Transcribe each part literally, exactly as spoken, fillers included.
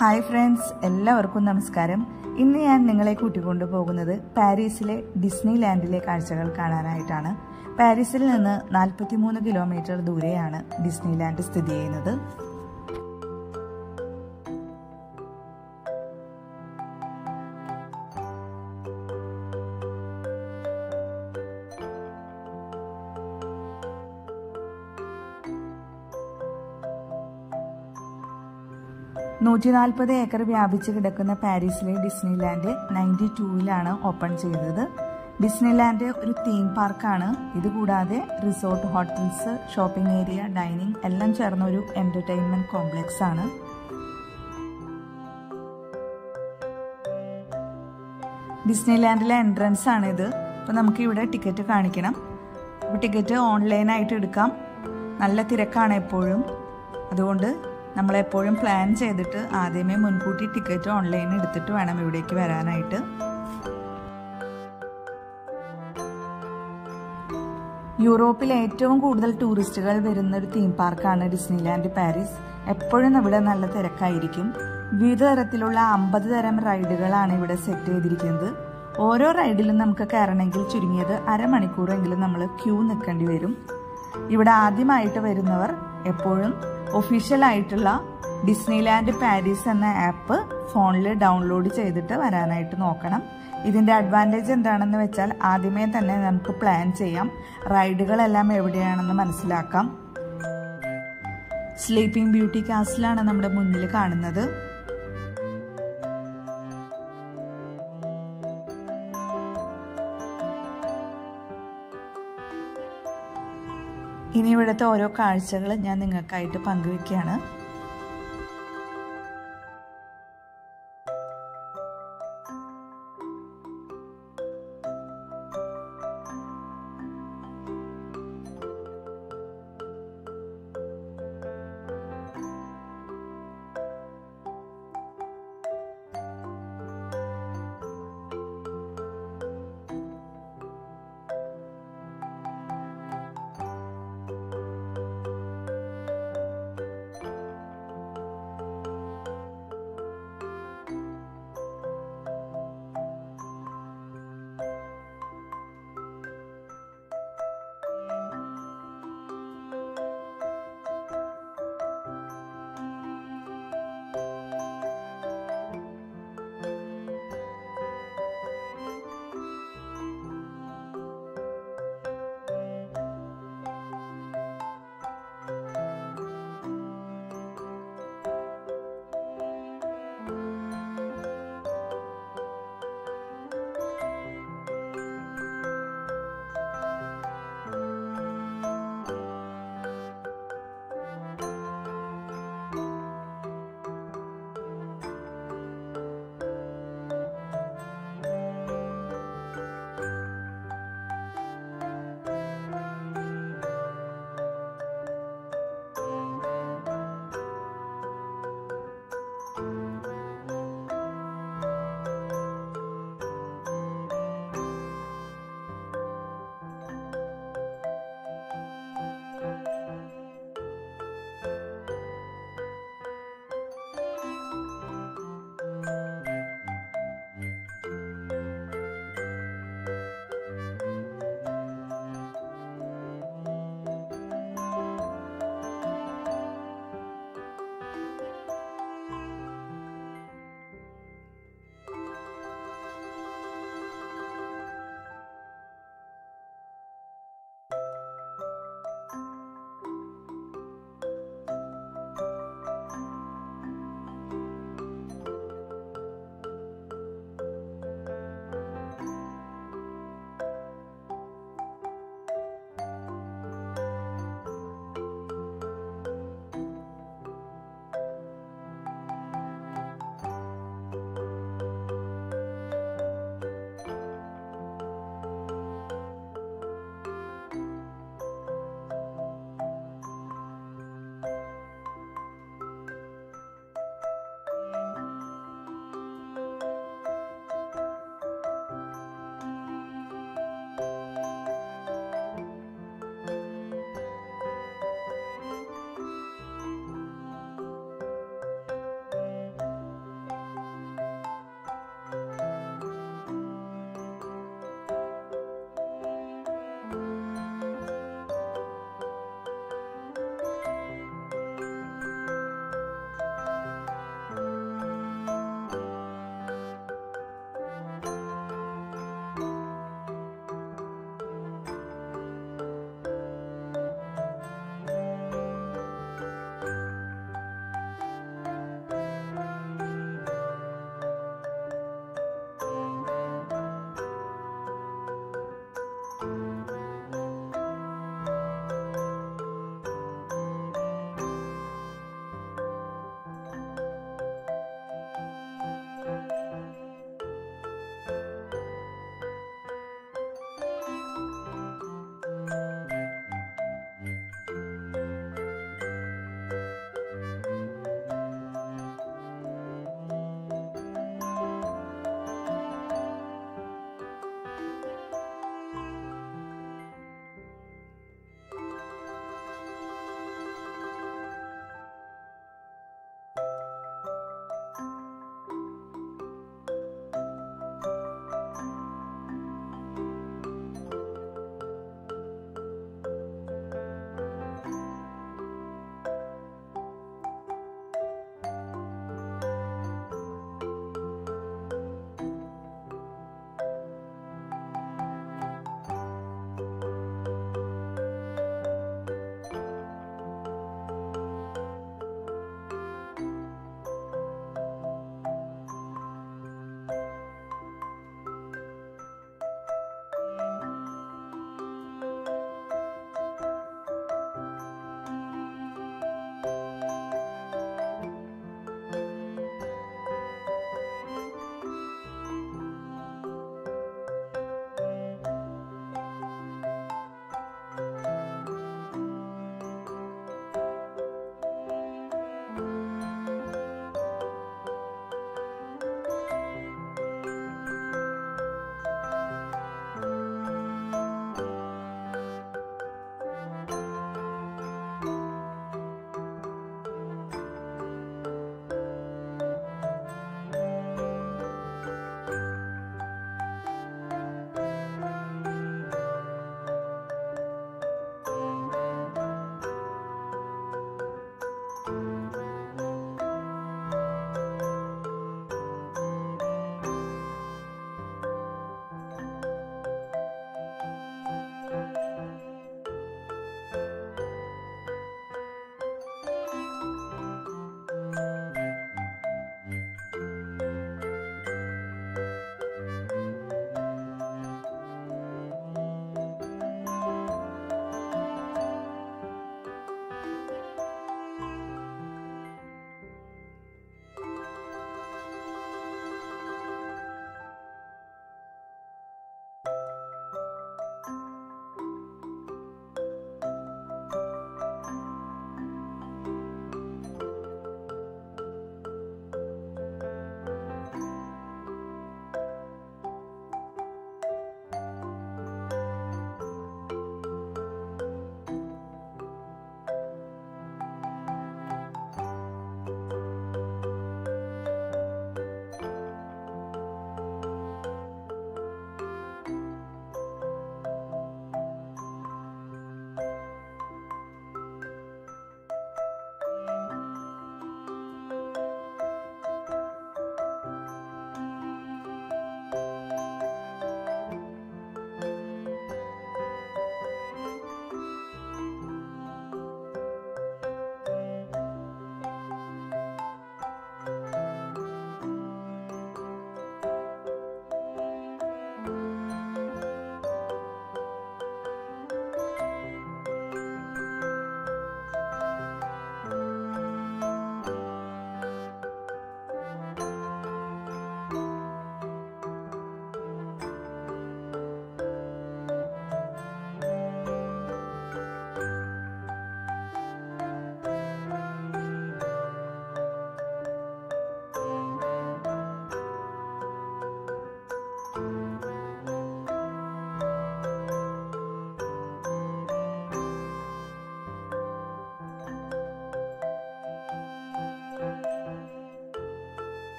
Hi friends, എല്ലാവർക്കും നമസ്കാരം. ഇന്ന് ഞാൻ നിങ്ങളെ കൂട്ടിക്കൊണ്ടു പോകുന്നത് പാരീസിലെ ഡിസ്നിലാൻഡിലെ കാഴ്ചകൾ കാണാനായിട്ടാണ്. പാരീസിൽ നിന്ന് നാൽപ്പത്തിമൂന്ന് കിലോമീറ്റർ ദൂരെയാണ് ഡിസ്നിലാൻഡ് സ്ഥിതി ചെയ്യുന്നത്. നൂറ്റിനാൽപ്പത് ഏക്കർ വ്യാപിച്ച് കിടക്കുന്ന പാരീസിലെ ഡിസ്നിലാൻഡ് തൊണ്ണൂറ്റി രണ്ടിലാണ് ഓപ്പൺ ചെയ്തത്. ഡിസ്നിലാൻഡ് ഒരു തീം പാർക്കാണ്. ഇതുകൂടാതെ resort, hotels, shopping area, dining എല്ലാം ചേർന്ന ഒരു എന്റർടൈൻമെന്റ് കോംപ്ലക്സ് ആണ്. ഡിസ്നിലാൻഡിലെ എൻട്രൻസ് ആണിത്. അപ്പോൾ നമുക്കിവിടെ ടിക്കറ്റ് കാണിക്കണം. അപ്പോൾ ടിക്കറ്റ് ഓൺലൈനായിട്ട് എടുക്കാം. നല്ല തിരക്കാണ് എപ്പോഴും. അതുകൊണ്ട് നമ്മളെപ്പോഴും പ്ലാൻ ചെയ്തിട്ട് ആദ്യമേ മുൻകൂട്ടി ടിക്കറ്റ് ഓൺലൈനിൽ എടുത്തിട്ട് വേണം ഇവിടേക്ക് വരാനായിട്ട്. യൂറോപ്പിൽ ഏറ്റവും കൂടുതൽ ടൂറിസ്റ്റുകൾ വരുന്നൊരു തീം പാർക്കാണ് ഡിസ്നിലാൻഡ് പാരീസ്. എപ്പോഴും ഇവിടെ നല്ല തിരക്കായിരിക്കും. വിവിധ തരത്തിലുള്ള അമ്പത് തരം റൈഡുകളാണ് ഇവിടെ സെറ്റ് ചെയ്തിരിക്കുന്നത്. ഓരോ റൈഡിലും നമുക്ക് കയറണമെങ്കിൽ ചുരുങ്ങിയത് അരമണിക്കൂറെങ്കിലും നമ്മൾ ക്യൂ നിൽക്കേണ്ടി വരും. ഇവിടെ ആദ്യമായിട്ട് വരുന്നവർ എപ്പോഴും ഒഫീഷ്യലായിട്ടുള്ള ഡിസ്നിലാൻഡ് പാരീസ് എന്ന ആപ്പ് ഫോണിൽ ഡൗൺലോഡ് ചെയ്തിട്ട് വരാനായിട്ട് നോക്കണം. ഇതിൻ്റെ അഡ്വാൻറ്റേജ് എന്താണെന്ന് വെച്ചാൽ ആദ്യമേ തന്നെ നമുക്ക് പ്ലാൻ ചെയ്യാം. റൈഡുകളെല്ലാം എവിടെയാണെന്ന് മനസ്സിലാക്കാം. സ്ലീപ്പിംഗ് ബ്യൂട്ടി കാസിലാണ് നമ്മുടെ മുന്നിൽ കാണുന്നത്. ഇനി ഇവിടുത്തെ ഓരോ കാഴ്ചകൾ ഞാൻ നിങ്ങൾക്കായിട്ട് പങ്കുവെക്കുകയാണ്.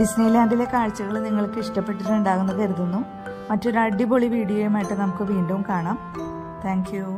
ഡിസ്നിലാൻഡിലെ കാഴ്ചകൾ നിങ്ങൾക്ക് ഇഷ്ടപ്പെട്ടിട്ടുണ്ടാകുമെന്ന് കരുതുന്നു. മറ്റൊരു അടിപൊളി വീഡിയോയുമായിട്ട് നമുക്ക് വീണ്ടും കാണാം. Thank U.